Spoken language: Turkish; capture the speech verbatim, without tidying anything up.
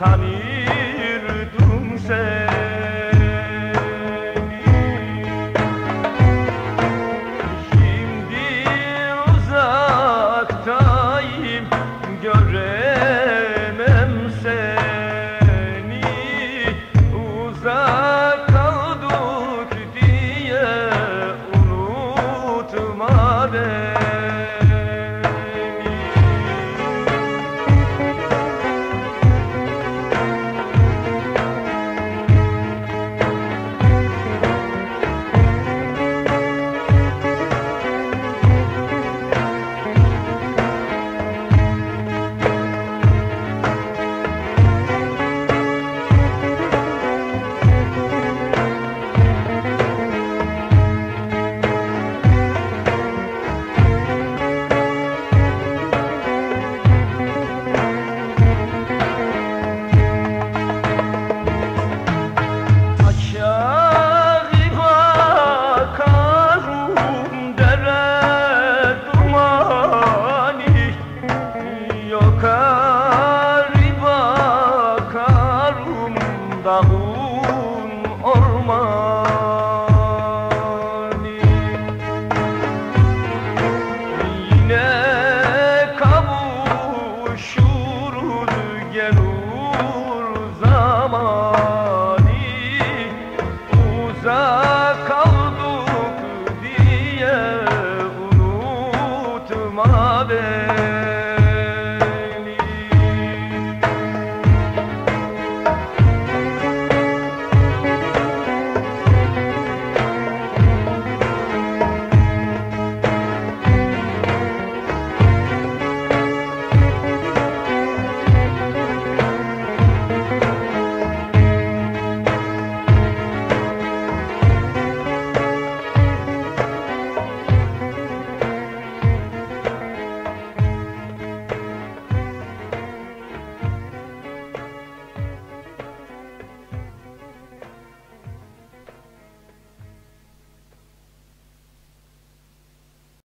tanırdım seni. Şimdi uzaktayım, göremem seni. Uzak kaldık diye unutma beni. Yine kavuşuruz gel.